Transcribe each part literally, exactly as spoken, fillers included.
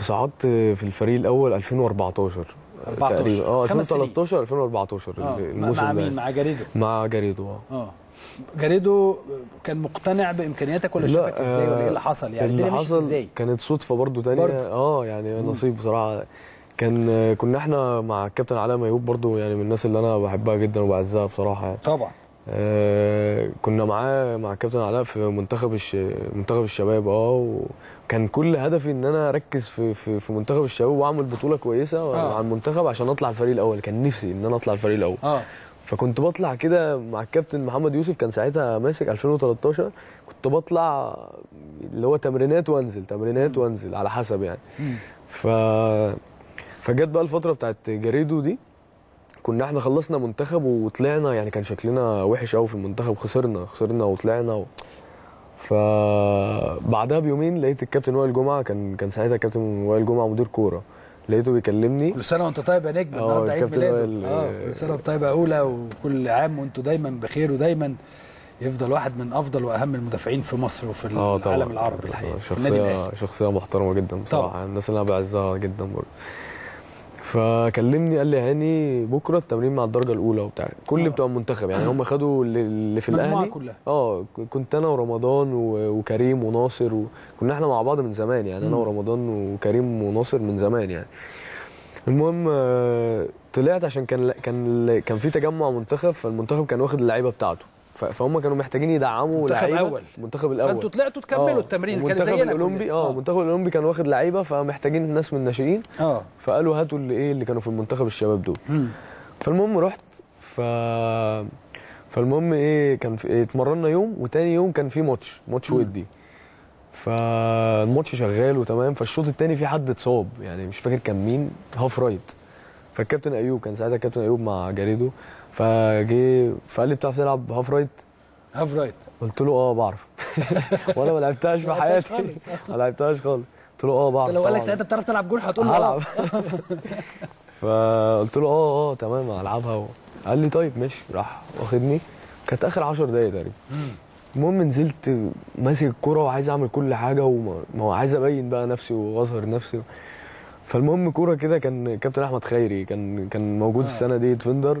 صعدت في الفريق الاول ألفين وأربعتاشر تقريبا، اه ألفين وتلتاشر ألفين وأربعتاشر الموسم مع مين؟ مع جاريدو. مع جاريدو اه جاريدو كان مقتنع بامكانياتك ولا شافك ازاي ولا ايه اللي حصل؟ يعني اللي حصل ازاي؟ كانت صدفه برضو تانية برضو. اه يعني نصيب بصراحه. كان كنا احنا مع الكابتن علي ميهوب برضو، يعني من الناس اللي انا بحبها جدا وبعزها بصراحه يعني. طبعا آه كنا معاه مع الكابتن علاء في منتخب الش... منتخب الشباب، اه وكان كل هدفي ان انا اركز في في, في منتخب الشباب واعمل بطوله كويسه آه. مع المنتخب عشان اطلع الفريق الاول، كان نفسي ان انا اطلع الفريق الاول آه. فكنت بطلع كده مع الكابتن محمد يوسف، كان ساعتها ماسك ألفين وتلتاشر، كنت بطلع اللي هو تمرينات وانزل تمرينات وانزل على حسب يعني. ف فجت بقى الفتره بتاعت جاريدو دي، كنا احنا خلصنا منتخب وطلعنا، يعني كان شكلنا وحش قوي في المنتخب، خسرنا خسرنا وطلعنا و... فبعدها بيومين لقيت الكابتن وائل جمعة، كان كان ساعتها الكابتن وائل جمعة مدير كوره، لقيته بيكلمني كل سنه وانت طيب يا نجم، النهارده عيد ميلاده اه كل سنه وانت طيب يا اولى، وكل عام وانتوا دايما بخير، ودايما يفضل واحد من افضل واهم المدافعين في مصر وفي آه العالم العربي الحقيقه. شخصيه شخصيه محترمه جدا بصراحه طبعا. الناس اللي انا بعزها جدا برضه. فكلمني قال لي هاني بكره التمرين مع الدرجه الاولى وبتاع كل آه. بتوع المنتخب، يعني هم خدوا اللي في الاهلي كلها. اه كنت انا ورمضان وكريم وناصر، وكنا احنا مع بعض من زمان يعني م. انا ورمضان وكريم وناصر من زمان يعني. المهم طلعت عشان كان كان كان في تجمع منتخب، فالمنتخب كان واخد اللعيبه بتاعته، فهم كانوا محتاجين يدعموا لعيبه المنتخب الاول المنتخب الاول فانتوا طلعتوا تكملوا آه. التمرين كان زينا الاولمبي اه المنتخب الاولمبي كان واخد لعيبه، فمحتاجين ناس من الناشئين اه فقالوا هاتوا اللي ايه اللي كانوا في المنتخب الشباب دول. فالمهم رحت ف فالمهم ايه كان في... اتمرنا يوم وتاني يوم كان في ماتش ماتش ودي، فالماتش شغال وتمام. فالشوط الثاني في حد اتصاب، يعني مش فاكر كان مين، هاف رايت، فالكابتن ايوب كان ساعتها الكابتن ايوب مع جاريدو، فجه فقال لي بتعرف تلعب هاف رايت؟ هاف رايت قلت له اه بعرف وانا ما لعبتهاش في حياتي، ما لعبتهاش خالص. قلت له اه بعرف. لو قال لك ساعتها بتعرف تلعب جول هتقول له هلعب. فقلت له اه اه تمام هلعبها. قال لي طيب ماشي، راح واخدني، كانت اخر عشر دقايق تقريبا. المهم نزلت ماسك الكوره وعايز اعمل كل حاجه، وعايز ابين بقى نفسي واظهر نفسي. فالمهم كوره كده، كان كابتن احمد خيري كان كان موجود آه. السنه دي ديفندر،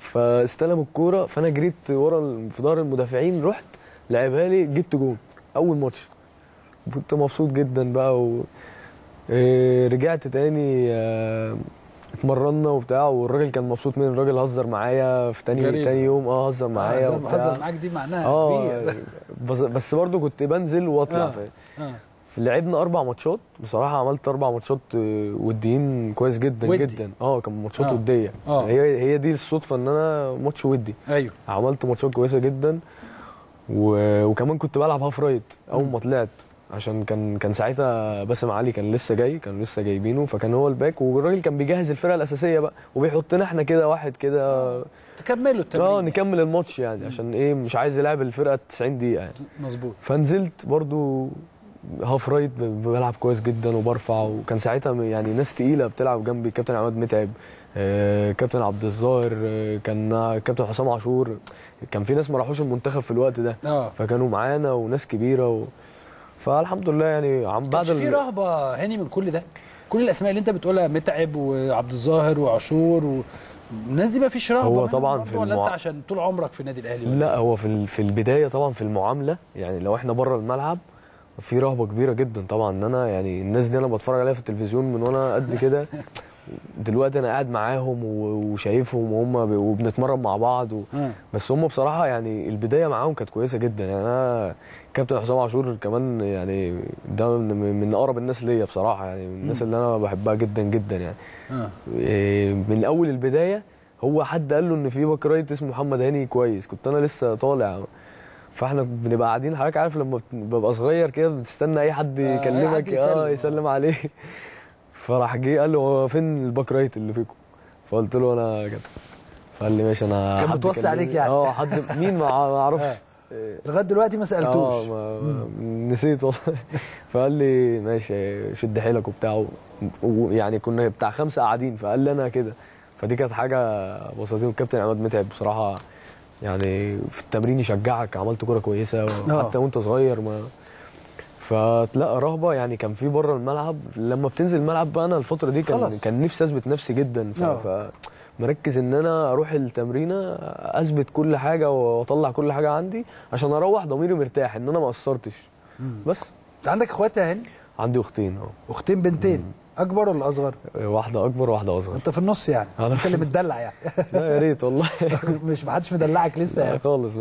فاستلم الكوره، فانا جريت ورا في ظهر المدافعين، رحت لعبها لي، جبت جون اول ماتش، كنت مبسوط جدا بقى. و إيه رجعت تاني اه اتمرنا وبتاع، والراجل كان مبسوط مني، الراجل هزر معايا في تاني تاني يوم اه هزر معايا آه هزر معاك دي معناها اه بس, بس برضه كنت بنزل واطلع. لعبنا اربع ماتشات بصراحه، عملت اربع ماتشات وديين كويس جدا ودي. جدا اه كان ماتشات آه. وديه آه. هي هي دي الصدفه ان انا ماتش ودي. ايوه عملت ماتشات كويسه جدا، و... وكمان كنت بلعب هاف رايت اول ما طلعت، عشان كان كان ساعتها باسم علي كان لسه جاي، كان لسه جايبينه، فكان هو الباك، والراجل كان بيجهز الفرقه الاساسيه بقى، وبيحطنا احنا كده واحد كده تكملوا التمرين اه نكمل الماتش يعني، عشان ايه مش عايز يلعب الفرقه تسعين دقيقة يعني. مظبوط. فنزلت برضو هاف رايت بلعب كويس جدا وبرفع، وكان ساعتها يعني ناس تقيله بتلعب جنبي، كابتن عماد متعب، كابتن عبد الظاهر، كان كابتن حسام عاشور، كان في ناس ما راحوش المنتخب في الوقت ده آه. فكانوا معانا وناس كبيره و... فالحمد لله يعني. عم بعد في رهبه هاني من كل ده، كل الاسماء اللي انت بتقولها متعب وعبد الظاهر وعاشور و... الناس دي ما فيش رهبه؟ هو طبعا في المع... ولا انت عشان طول عمرك في النادي الاهلي؟ لا هو في في البدايه طبعا في المعامله، يعني لو احنا بره الملعب في رهبه كبيره جدا طبعا، ان انا يعني الناس دي انا بتفرج عليها في التلفزيون من وانا قد كده، دلوقتي انا قاعد معاهم وشايفهم وهم وبنتمرن مع بعض و... بس هم بصراحه يعني البدايه معاهم كانت كويسه جدا يعني. انا كابتن حسام عاشور كمان يعني ده من, من اقرب الناس ليا بصراحه، يعني من الناس اللي انا بحبها جدا جدا يعني إيه من اول البدايه. هو حد قال له ان في باك رايت اسمه محمد هاني كويس، كنت انا لسه طالع، فاحنا بنبقى قاعدين، حضرتك عارف لما ببقى صغير كده بتستنى اي حد يكلمك اه يسلم عليه. فراح جه قال له هو فين الباك رايت اللي فيكم؟ فقلت له انا كده، فقال لي ماشي انا كان متوصي عليك يعني اه حد مين ما اعرفش لغايه دلوقتي ما سالتوش اه نسيت والله. فقال لي ماشي شد حيلك وبتاع، ويعني كنا بتاع خمسه قاعدين، فقال لي انا كده، فدي كانت حاجه بسيطه. الكابتن عماد متعب بصراحه يعني في التمرين يشجعك، عملت كوره كويسه حتى وانت صغير ما. فتلاقى رهبه يعني كان في بره الملعب. لما بتنزل الملعب بقى انا الفتره دي كان خلص. كان نفسي اثبت نفسي جدا، فمركز ان انا اروح التمرينه اثبت كل حاجه واطلع كل حاجه عندي عشان اروح ضميري مرتاح ان انا ما قصرتش. بس انت عندك اخوات يا هاني؟ عندي اختين. اه اختين بنتين. مم. اكبر ولا اصغر؟ واحده اكبر وواحده اصغر. انت في النص يعني، انت اللي متدلع يعني. لا يا ريت والله. مش محدش مدلعك لسه يعني خالص.